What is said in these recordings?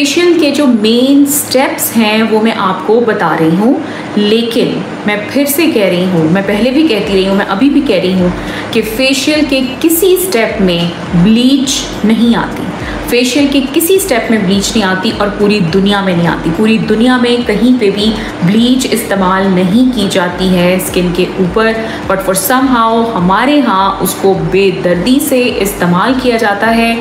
Facial के जो main steps हैं वो मैं आपको बता रही हूँ, लेकिन मैं फिर से कह रही हूँ, मैं पहले भी कहती रही हूँ, मैं अभी भी कह रही हूँ कि फेशियल के किसी स्टेप में ब्लीच नहीं आती। फेशियल के किसी स्टेप में ब्लीच नहीं आती और पूरी दुनिया में नहीं आती। पूरी दुनिया में कहीं पे भी ब्लीच इस्तेमाल नहीं की जाती है स्किन के ऊपर, बट फॉर सम हाउ हमारे यहाँ उसको बेदर्दी से इस्तेमाल किया जाता है।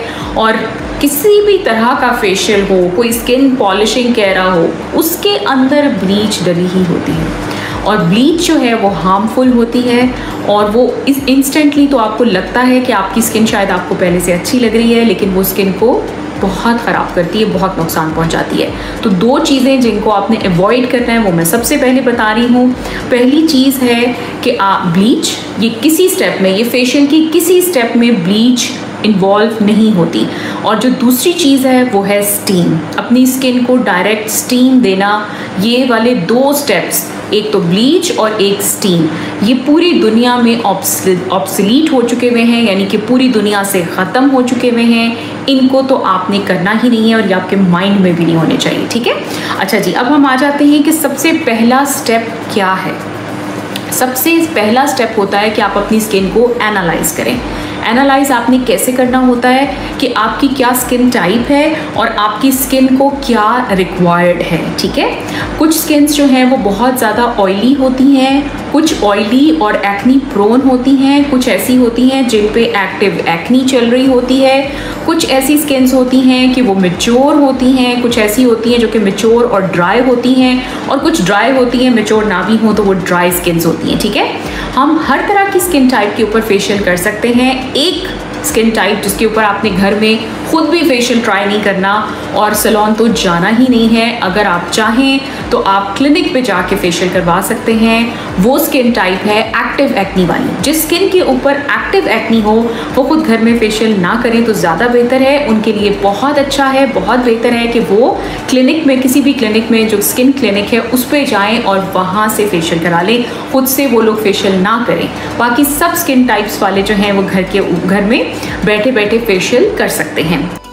और किसी भी तरह का फेशियल हो, कोई स्किन पॉलिशिंग कह रहा हो, उसके अंदर ब्लीच डली ही होती है और ब्लीच जो है वो हार्मफुल होती है और वो इस इंस्टेंटली तो आपको लगता है कि आपकी स्किन शायद आपको पहले से अच्छी लग रही है, लेकिन वो स्किन को बहुत ख़राब करती है, बहुत नुकसान पहुंचाती है। तो दो चीज़ें जिनको आपने अवॉइड करना है वो मैं सबसे पहले बता रही हूँ। पहली चीज़ है कि ब्लीच ये किसी स्टेप में, ये फेशियल की किसी स्टेप में ब्लीच इन्वॉल्व नहीं होती। और जो दूसरी चीज़ है वो है स्टीम। अपनी स्किन को डायरेक्ट स्टीम देना। ये वाले दो स्टेप्स, एक तो ब्लीच और एक स्टीम, ये पूरी दुनिया में ऑब्सलीट हो चुके हुए हैं, यानी कि पूरी दुनिया से ख़त्म हो चुके हुए हैं। इनको तो आपने करना ही नहीं है और ये आपके माइंड में भी नहीं होने चाहिए, ठीक है। अच्छा जी, अब हम आ जाते हैं कि सबसे पहला स्टेप क्या है। सबसे पहला स्टेप होता है कि आप अपनी स्किन को एनालाइज करें। एनालाइज आपने कैसे करना होता है कि आपकी क्या स्किन टाइप है और आपकी स्किन को क्या रिक्वायर्ड है, ठीक है। कुछ स्किन्स जो हैं वो बहुत ज़्यादा ऑयली होती हैं, कुछ ऑयली और एक्नी प्रोन होती हैं, कुछ ऐसी होती हैं जिन पे एक्टिव एक्नी चल रही होती है, कुछ ऐसी स्किन्स होती हैं कि वो मैच्योर होती हैं, कुछ ऐसी होती हैं जो कि मैच्योर और ड्राई होती हैं, और कुछ ड्राई होती हैं, मैच्योर ना भी हों तो वो ड्राई स्किन्स होती हैं, ठीक है। हम हर तरह की स्किन टाइप के ऊपर फेशियल कर सकते हैं। एक स्किन टाइप जिसके ऊपर आपने घर में खुद भी फेशियल ट्राई नहीं करना और सैलून तो जाना ही नहीं है, अगर आप चाहें तो आप क्लिनिक पे जाके फेशियल करवा सकते हैं, वो स्किन टाइप है एक्टिव एक्नी वाली। जिस स्किन के ऊपर एक्टिव एक्नी हो वो खुद घर में फेशियल ना करें तो ज़्यादा बेहतर है उनके लिए, बहुत अच्छा है, बहुत बेहतर है कि वो क्लिनिक में, किसी भी क्लिनिक में जो स्किन क्लिनिक है उस पर जाएँ और वहाँ से फेशियल करा लें। खुद से वो लोग फेशियल ना करें। बाकी सब स्किन टाइप्स वाले जो हैं वो घर में बैठे बैठे फेशियल कर सकते हैं।